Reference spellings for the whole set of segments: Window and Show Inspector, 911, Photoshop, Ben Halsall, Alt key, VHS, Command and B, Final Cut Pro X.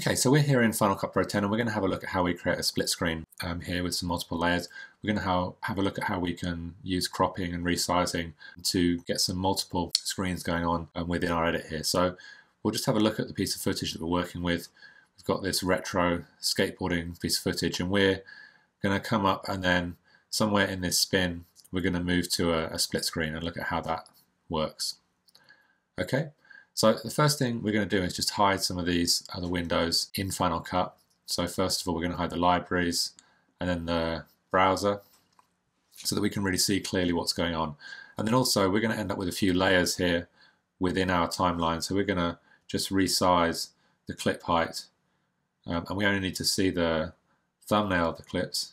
Okay, so we're here in Final Cut Pro X and we're going to have a look at how we create a split screen here with some multiple layers. We're going to have a look at how we can use cropping and resizing to get some multiple screens going on within our edit here. So we'll just have a look at the piece of footage that we're working with. We've got this retro skateboarding piece of footage and we're going to come up and then somewhere in this spin we're going to move to a split screen and look at how that works. Okay, so the first thing we're going to do is just hide some of these other windows in Final Cut. So first of all we're going to hide the libraries and then the browser so that we can really see clearly what's going on. And then also we're going to end up with a few layers here within our timeline. So we're going to just resize the clip height and we only need to see the thumbnail of the clips.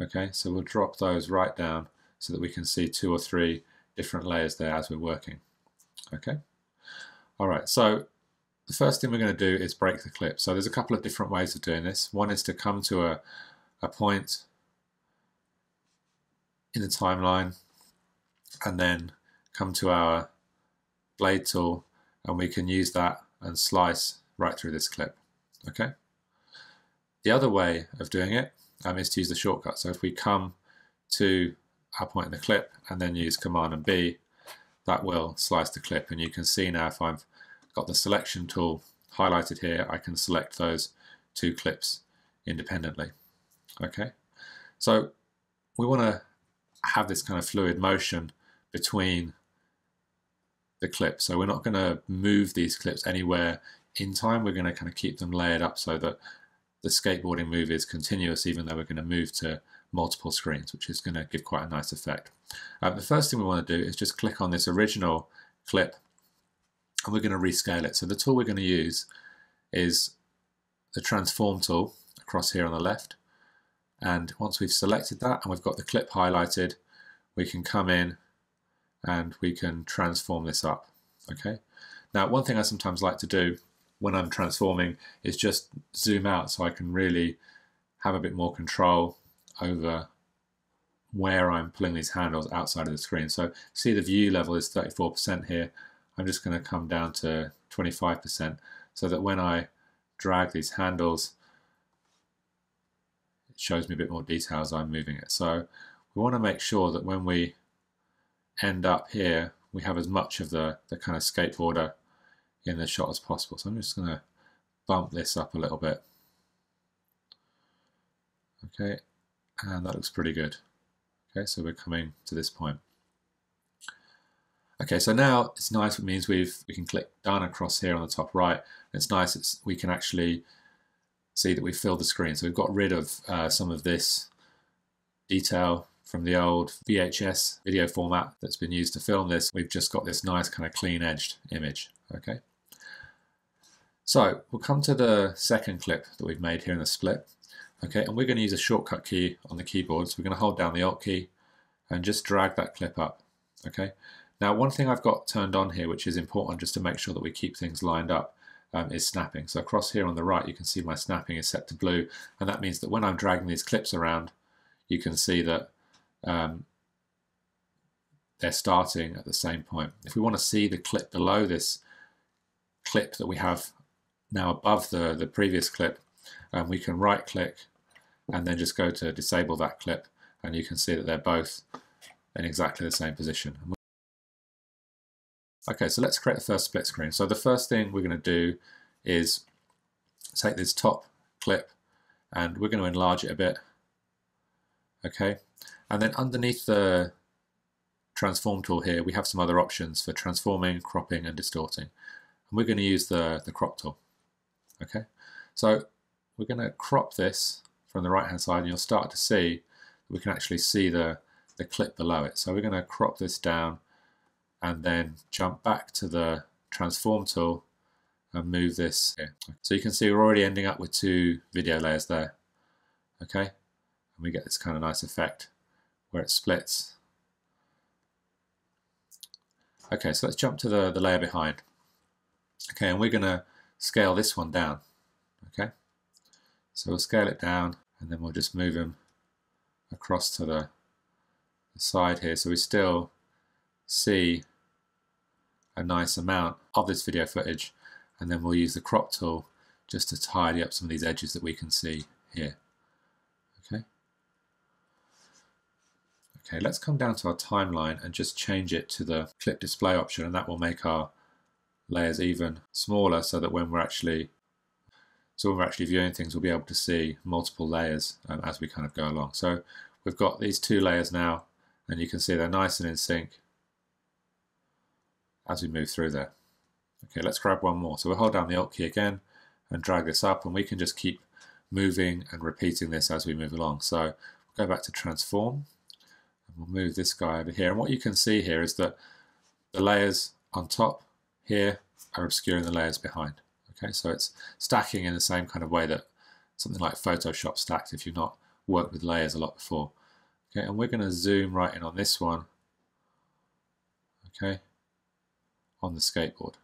Okay, so we'll drop those right down so that we can see 2 or 3 different layers there as we're working. Okay, alright, so the first thing we're going to do is break the clip. So there's a couple of different ways of doing this. One is to come to a point in the timeline and then come to our blade tool and we can use that and slice right through this clip. Okay, the other way of doing it is to use the shortcut. So if we come to our point in the clip and then use Command and B, that will slice the clip. And you can see now if I've got the selection tool highlighted here, I can select those 2 clips independently. Okay, so we want to have this kind of fluid motion between the clips. So we're not going to move these clips anywhere in time. We're going to kind of keep them layered up so that the skateboarding move is continuous, even though we're going to move to multiple screens, which is going to give quite a nice effect. The first thing we want to do is just click on this original clip and we're going to rescale it. So the tool we're going to use is the transform tool across here on the left, and once we've selected that and we've got the clip highlighted, we can come in and we can transform this up. Okay, now one thing I sometimes like to do when I'm transforming is just zoom out so I can really have a bit more control over where I'm pulling these handles outside of the screen. So see the view level is 34% here. I'm just going to come down to 25% so that when I drag these handles it shows me a bit more detail as I'm moving it. So we want to make sure that when we end up here we have as much of the kind of skateboarder in the shot as possible. So I'm just going to bump this up a little bit. Okay, and that looks pretty good. Okay, so we're coming to this point. Okay, so now it's nice, it means we can click done across here on the top right. It's nice, we can actually see that we filled the screen. So we've got rid of some of this detail from the old VHS video format that's been used to film this. We've just got this nice kind of clean edged image. Okay, so we'll come to the second clip that we've made here in the split. Okay, and we're going to use a shortcut key on the keyboard. So we're going to hold down the Alt key and just drag that clip up. Okay, now one thing I've got turned on here, which is important just to make sure that we keep things lined up, is snapping. So across here on the right, you can see my snapping is set to blue. And that means that when I'm dragging these clips around, you can see that they're starting at the same point. If we want to see the clip below this clip that we have now above the previous clip, we can right click and then just go to disable that clip, and you can see that they're both in exactly the same position. Okay, so let's create the first split screen. So the first thing we're going to do is take this top clip and we're going to enlarge it a bit. Okay, and then underneath the transform tool here we have some other options for transforming, cropping and distorting, and we're going to use the crop tool. Okay, so we're going to crop this from the right hand side and you'll start to see we can actually see the clip below it. So we're going to crop this down and then jump back to the transform tool and move this here. So you can see we're already ending up with 2 video layers there. Okay, and we get this kind of nice effect where it splits. Okay, so let's jump to the layer behind. Okay, and we're going to scale this one down. Okay, so we'll scale it down and then we'll just move them across to the side here so we still see a nice amount of this video footage, and then we'll use the crop tool just to tidy up some of these edges that we can see here. Okay, let's come down to our timeline and just change it to the clip display option, and that will make our layers even smaller so that when we're actually viewing things, we'll be able to see multiple layers as we kind of go along. So we've got these two layers now, and you can see they're nice and in sync as we move through there. Okay, let's grab one more. So we'll hold down the Alt key again and drag this up, and we can just keep moving and repeating this as we move along. So we'll go back to Transform, and we'll move this guy over here. And what you can see here is that the layers on top here are obscuring the layers behind. Okay, so it's stacking in the same kind of way that something like Photoshop stacks if you've not worked with layers a lot before. Okay, and we're going to zoom right in on this one, okay, on the skateboard.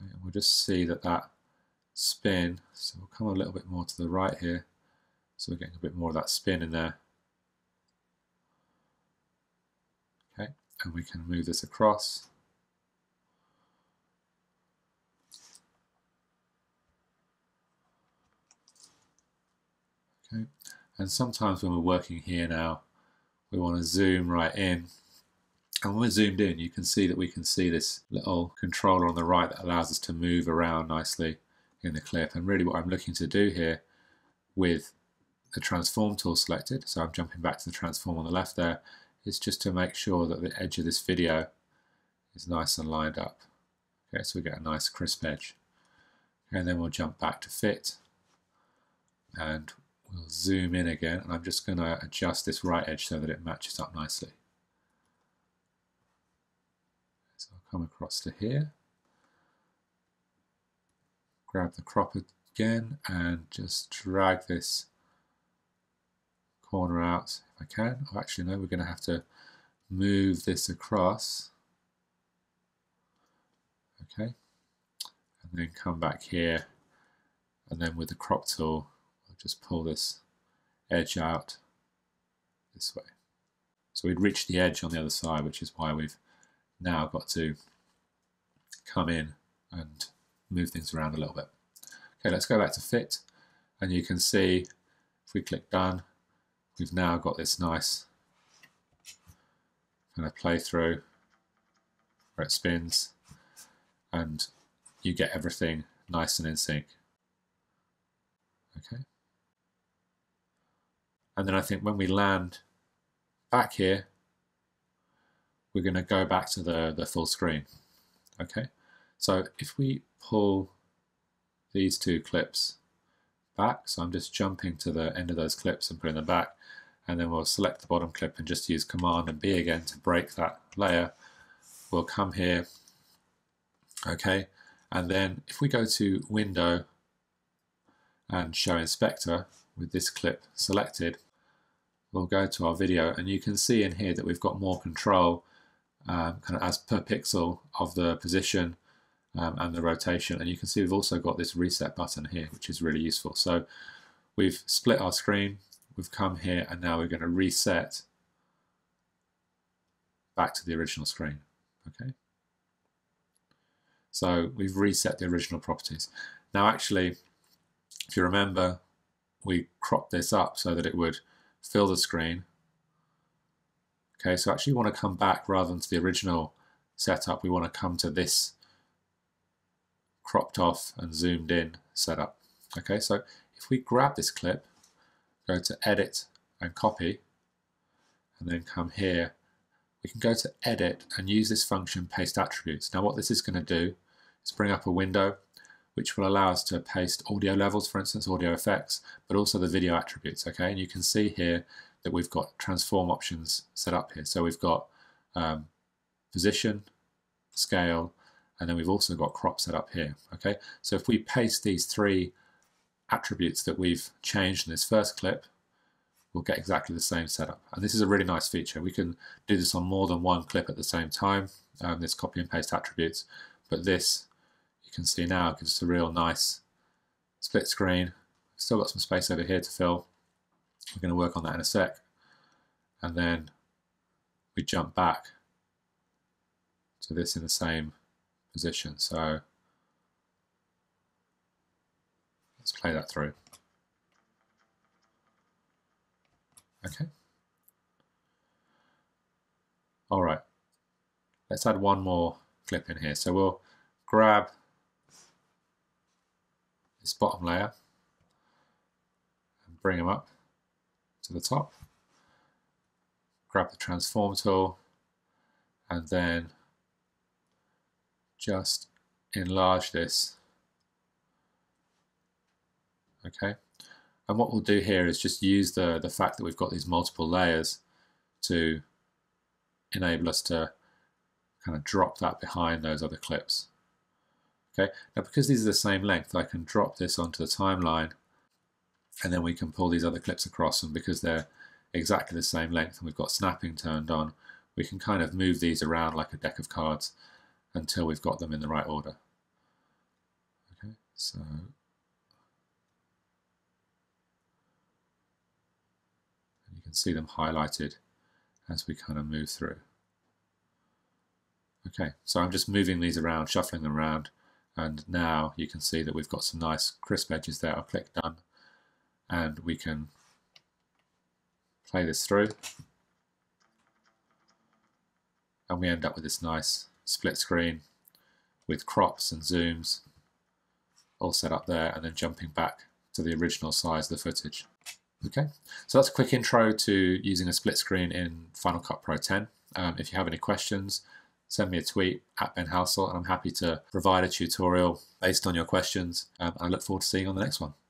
Okay, and we'll just see that that spin, so we'll come a little bit more to the right here, so we're getting a bit more of that spin in there. Okay, and we can move this across. Okay. And sometimes when we're working here now, we want to zoom right in. And when we're zoomed in, you can see that we can see this little controller on the right that allows us to move around nicely in the clip. And really what I'm looking to do here with the transform tool selected, so I'm jumping back to the transform on the left there, is just to make sure that the edge of this video is nice and lined up. Okay, so we get a nice crisp edge. And then we'll jump back to fit, and we'll zoom in again, and I'm just going to adjust this right edge so that it matches up nicely. So I'll come across to here, grab the crop again, and just drag this corner out if I can. Oh, actually no, we're going to have to move this across. Okay, and then come back here, and then with the crop tool, just pull this edge out this way. So we'd reached the edge on the other side, which is why we've now got to come in and move things around a little bit. Okay, let's go back to fit, and you can see if we click done, we've now got this nice kind of playthrough where it spins, and you get everything nice and in sync. Okay. And then I think when we land back here, we're going to go back to the full screen. Okay, so if we pull these two clips back, so I'm just jumping to the end of those clips and putting them back, and then we'll select the bottom clip and just use Command and B again to break that layer. We'll come here, okay, and then if we go to Window and Show Inspector with this clip selected, we'll go to our video, and you can see in here that we've got more control kind of as per pixel of the position and the rotation, and you can see we've also got this reset button here, which is really useful. So we've split our screen, we've come here, and now we're going to reset back to the original screen. Okay, so we've reset the original properties. Now actually, if you remember, we cropped this up so that it would fill the screen. Okay, so actually you want to come back rather than to the original setup. We want to come to this cropped off and zoomed in setup. Okay, so if we grab this clip, go to Edit and Copy, and then come here, we can go to Edit and use this function Paste Attributes. Now what this is going to do is bring up a window which will allow us to paste audio levels, for instance, audio effects, but also the video attributes, okay? And you can see here that we've got transform options set up here. So we've got position, scale, and then we've also got crop set up here, okay? So if we paste these three attributes that we've changed in this first clip, we'll get exactly the same setup. And this is a really nice feature. We can do this on more than one clip at the same time, this copy and paste attributes, but this, you can see now, it gives us a real nice split screen. Still got some space over here to fill. We're going to work on that in a sec. And then we jump back to this in the same position. So play that through. Okay. All right. Let's add one more clip in here. So we'll grab this bottom layer and bring them up to the top. Grab the transform tool and then just enlarge this. Okay. And what we'll do here is just use the fact that we've got these multiple layers to enable us to kind of drop that behind those other clips. Okay, now because these are the same length, I can drop this onto the timeline and then we can pull these other clips across, and because they're exactly the same length and we've got snapping turned on, we can kind of move these around like a deck of cards until we've got them in the right order. Okay, so you can see them highlighted as we kind of move through. Okay, so I'm just moving these around, shuffling them around, and now you can see that we've got some nice crisp edges there. I'll click done and we can play this through and we end up with this nice split screen with crops and zooms all set up there, and then jumping back to the original size of the footage. Okay, so that's a quick intro to using a split screen in Final Cut Pro X. If you have any questions, send me a tweet at Ben Halsall, and I'm happy to provide a tutorial based on your questions. I look forward to seeing you on the next one.